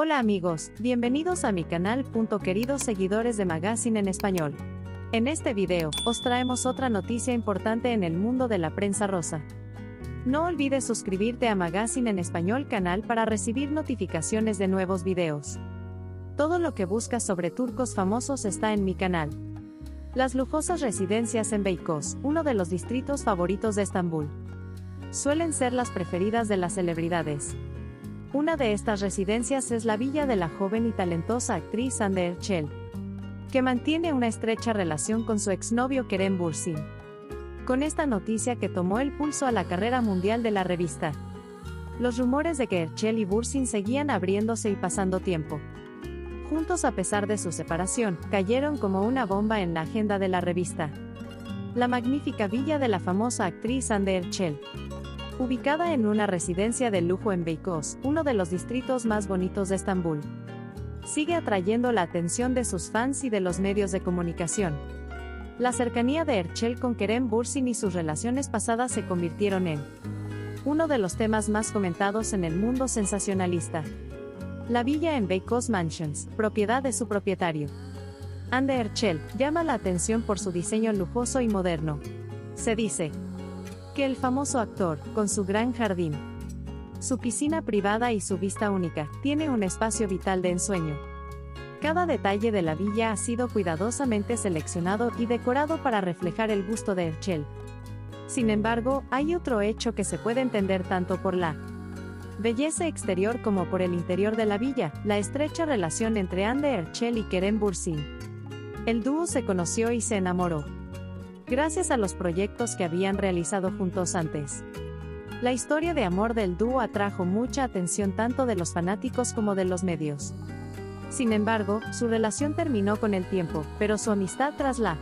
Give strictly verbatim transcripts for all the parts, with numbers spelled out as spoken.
Hola amigos, bienvenidos a mi canal. Queridos seguidores de Magazine en Español. En este video, os traemos otra noticia importante en el mundo de la prensa rosa. No olvides suscribirte a Magazine en Español canal para recibir notificaciones de nuevos videos. Todo lo que buscas sobre turcos famosos está en mi canal. Las lujosas residencias en Beykoz, uno de los distritos favoritos de Estambul, suelen ser las preferidas de las celebridades. Una de estas residencias es la villa de la joven y talentosa actriz Hande Erçel, que mantiene una estrecha relación con su exnovio Kerem Bürsin. Con esta noticia que tomó el pulso a la carrera mundial de la revista, los rumores de que Erçel y Bürsin seguían abriéndose y pasando tiempo juntos a pesar de su separación, cayeron como una bomba en la agenda de la revista. La magnífica villa de la famosa actriz Hande Erçel, ubicada en una residencia de lujo en Beykoz, uno de los distritos más bonitos de Estambul, sigue atrayendo la atención de sus fans y de los medios de comunicación. La cercanía de Erçel con Kerem Bürsin y sus relaciones pasadas se convirtieron en uno de los temas más comentados en el mundo sensacionalista. La villa en Beykoz Mansions, propiedad de su propietario, Hande Erçel, llama la atención por su diseño lujoso y moderno. Se dice que el famoso actor, con su gran jardín, su piscina privada y su vista única, tiene un espacio vital de ensueño. Cada detalle de la villa ha sido cuidadosamente seleccionado y decorado para reflejar el gusto de Erçel. Sin embargo, hay otro hecho que se puede entender tanto por la belleza exterior como por el interior de la villa: la estrecha relación entre Hande Erçel y Kerem Bürsin. El dúo se conoció y se enamoró gracias a los proyectos que habían realizado juntos antes. La historia de amor del dúo atrajo mucha atención tanto de los fanáticos como de los medios. Sin embargo, su relación terminó con el tiempo, pero su amistad tras la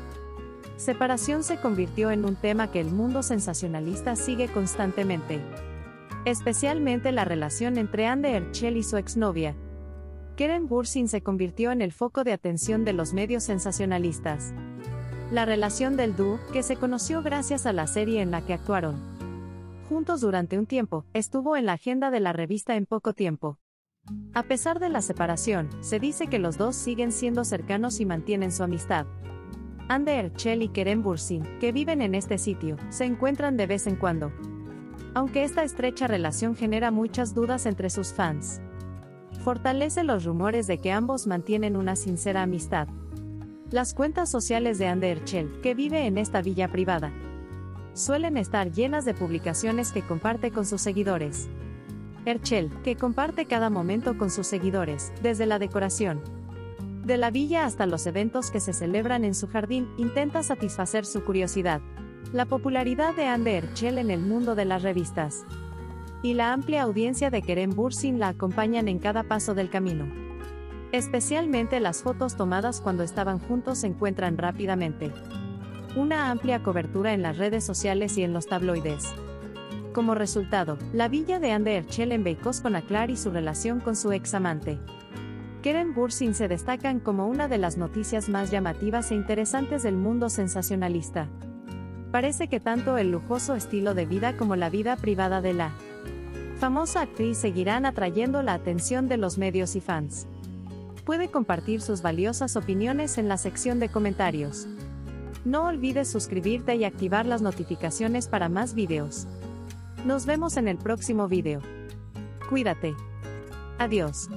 separación se convirtió en un tema que el mundo sensacionalista sigue constantemente, especialmente la relación entre Hande Erçel y su exnovia Kerem Bürsin se convirtió en el foco de atención de los medios sensacionalistas. La relación del dúo, que se conoció gracias a la serie en la que actuaron juntos durante un tiempo, estuvo en la agenda de la revista en poco tiempo. A pesar de la separación, se dice que los dos siguen siendo cercanos y mantienen su amistad. Hande Erçel y Kerem Bürsin, que viven en este sitio, se encuentran de vez en cuando, aunque esta estrecha relación genera muchas dudas entre sus fans. Fortalece los rumores de que ambos mantienen una sincera amistad. Las cuentas sociales de Hande Erçel, que vive en esta villa privada, suelen estar llenas de publicaciones que comparte con sus seguidores. Erçel, que comparte cada momento con sus seguidores, desde la decoración de la villa hasta los eventos que se celebran en su jardín, intenta satisfacer su curiosidad. La popularidad de Hande Erçel en el mundo de las revistas y la amplia audiencia de Kerem Bürsin la acompañan en cada paso del camino. Especialmente las fotos tomadas cuando estaban juntos se encuentran rápidamente una amplia cobertura en las redes sociales y en los tabloides. Como resultado, la villa de Hande Erçel en Beykoz con Aklar y su relación con su ex amante Kerem Bürsin se destacan como una de las noticias más llamativas e interesantes del mundo sensacionalista. Parece que tanto el lujoso estilo de vida como la vida privada de la famosa actriz seguirán atrayendo la atención de los medios y fans. Puede compartir sus valiosas opiniones en la sección de comentarios. No olvides suscribirte y activar las notificaciones para más videos. Nos vemos en el próximo video. Cuídate. Adiós.